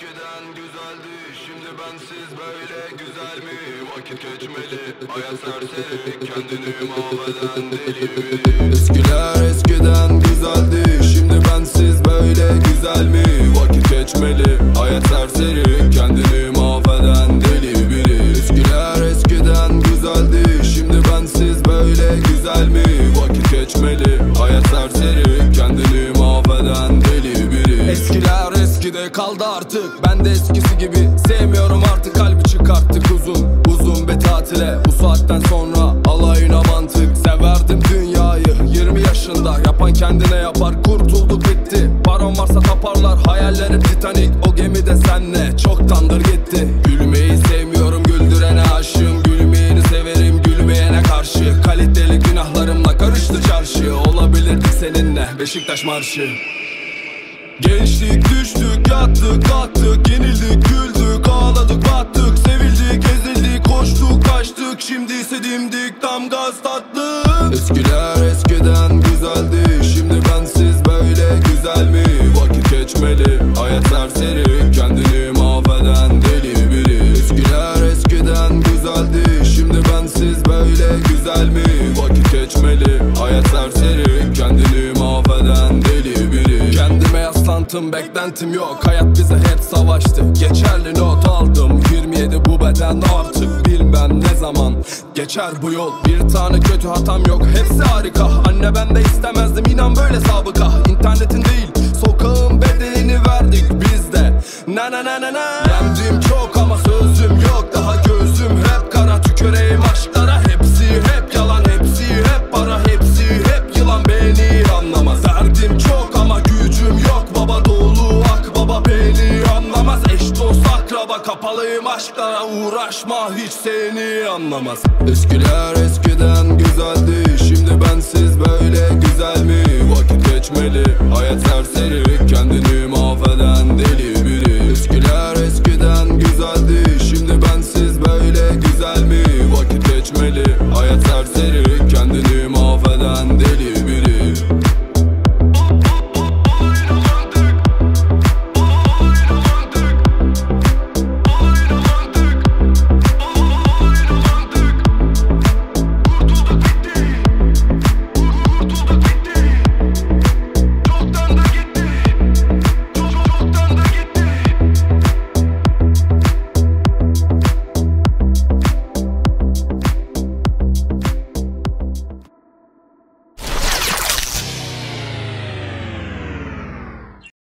eskiden güzeldi, şimdi bensiz böyle güzel mi? Vakit geçmeli, hayat serseri, kendini mahveden deli mi? Eskiler eskiden güzeldi, şimdi bensiz böyle güzel mi? Vakit geçmeli, hayat serseri, kendini mahveden deli biri. Eskiler eskiden güzeldi, şimdi bensiz böyle güzel mi? Vakit geçmeli, hayat serseri, kendini mahveden deli biri. Eskiler eskide kaldı artık, ben de eskisi gibi sevmiyorum artık. Kalbi çıkarttık uzun uzun bir tatile, bu saatten sonra alayına mantık. Severdim dünyayı 20 yaşında, yapan kendine yapar, kurtulduk bitti. Param varsa taparlar, hayallerim Titanik, o gemide senle çoktandır gitti. Gülmeyi sevmiyorum, güldürene aşığım, gülmeyeni severim, gülmeyene karşı. Kaliteli günahlarımla karıştı çarşı, olabilirdik seninle Beşiktaş marşı. Gençlik düştük, yattık, kalktık, yenildik, güldük, ağladık, battık, sevildik, ezildik, koştuk, kaçtık, şimdi ise dimdik, tam gaz tatlı. Eskiler eskiden güzeldi, şimdi bensiz böyle güzel mi? Vakit geçmeli, hayat serseri, kendini mahveden deli biri. Eskiler eskiden güzeldi, şimdi bensiz böyle güzel mi? Vakit geçmeli, hayat serseri, kendini mahveden deli biri. Kendime beklentim yok, hayat bize hep savaştı. Geçerli not aldım, 27 bu beden artık. Bilmem ne zaman geçer bu yol, bir tane kötü hatam yok, hepsi harika. Anne ben de istemezdim inan böyle sabıka. İnternetin değil sokağın bedelini verdik biz de. Na na na na na. Yendim çok ama sözüm yok, daha gözüm hep kara. Tüküreyim aşklara, hepsi hep yalan, hepsi hep para, hepsi hep yılan. Beni anlamaz, derdim çok ama gücüm yok. Baba dolu ak, baba beni anlamaz. Eş dost akraba kapalıyım aşklara, uğraşma hiç seni anlamaz. Eskiler eskiden güzeldi, şimdi bensiz böyle güzel mi? Vakit geçmeli, hayat serseri, kendini mahveden deli.